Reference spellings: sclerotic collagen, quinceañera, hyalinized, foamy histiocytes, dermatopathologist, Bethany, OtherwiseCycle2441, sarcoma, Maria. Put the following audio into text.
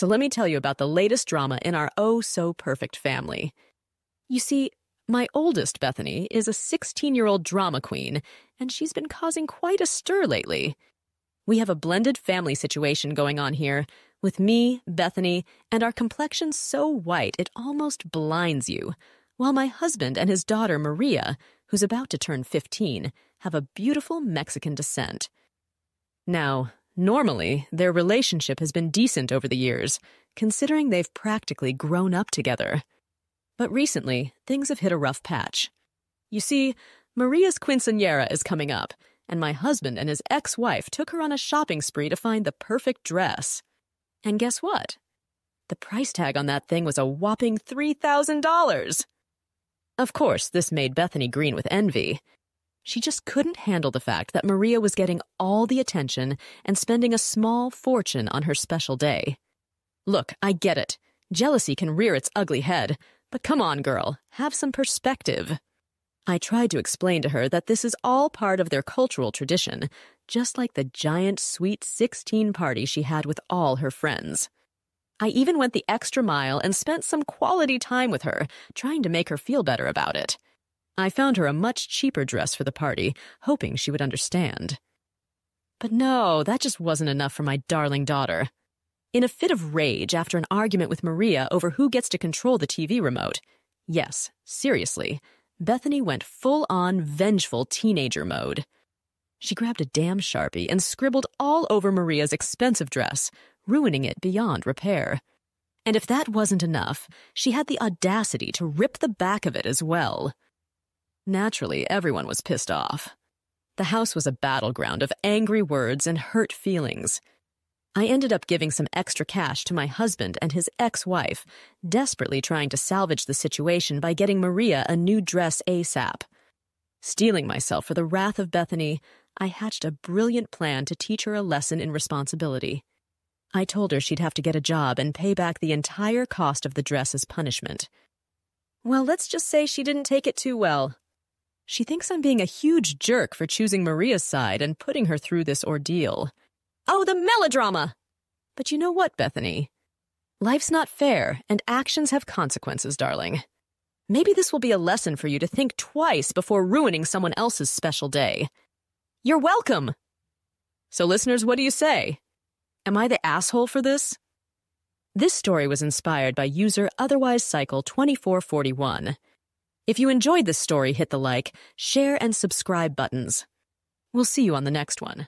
So let me tell you about the latest drama in our oh-so-perfect family. You see, my oldest, Bethany, is a 16-year-old drama queen, and she's been causing quite a stir lately. We have a blended family situation going on here, with me, Bethany, and our complexion so white it almost blinds you, while my husband and his daughter, Maria, who's about to turn 15, have a beautiful Mexican descent. Now, normally, their relationship has been decent over the years, considering they've practically grown up together. But recently, things have hit a rough patch. You see, Maria's quinceañera is coming up, and my husband and his ex-wife took her on a shopping spree to find the perfect dress. And guess what? The price tag on that thing was a whopping $3,000! Of course, this made Bethany green with envy. She just couldn't handle the fact that Maria was getting all the attention and spending a small fortune on her special day. Look, I get it. Jealousy can rear its ugly head, but come on, girl, have some perspective. I tried to explain to her that this is all part of their cultural tradition, just like the giant Sweet 16 party she had with all her friends. I even went the extra mile and spent some quality time with her, trying to make her feel better about it. I found her a much cheaper dress for the party, hoping she would understand. But no, that just wasn't enough for my darling daughter. In a fit of rage after an argument with Maria over who gets to control the TV remote, yes, seriously, Bethany went full-on vengeful teenager mode. She grabbed a damn Sharpie and scribbled all over Maria's expensive dress, ruining it beyond repair. And if that wasn't enough, she had the audacity to rip the back of it as well. Naturally, everyone was pissed off. The house was a battleground of angry words and hurt feelings. I ended up giving some extra cash to my husband and his ex-wife, desperately trying to salvage the situation by getting Maria a new dress ASAP. Steeling myself for the wrath of Bethany, I hatched a brilliant plan to teach her a lesson in responsibility. I told her she'd have to get a job and pay back the entire cost of the dress as punishment. Well, let's just say she didn't take it too well. She thinks I'm being a huge jerk for choosing Maria's side and putting her through this ordeal. Oh, the melodrama! But you know what, Bethany? Life's not fair, and actions have consequences, darling. Maybe this will be a lesson for you to think twice before ruining someone else's special day. You're welcome! So, listeners, what do you say? Am I the asshole for this? This story was inspired by user OtherwiseCycle2441. If you enjoyed this story, hit the like, share, and subscribe buttons. We'll see you on the next one.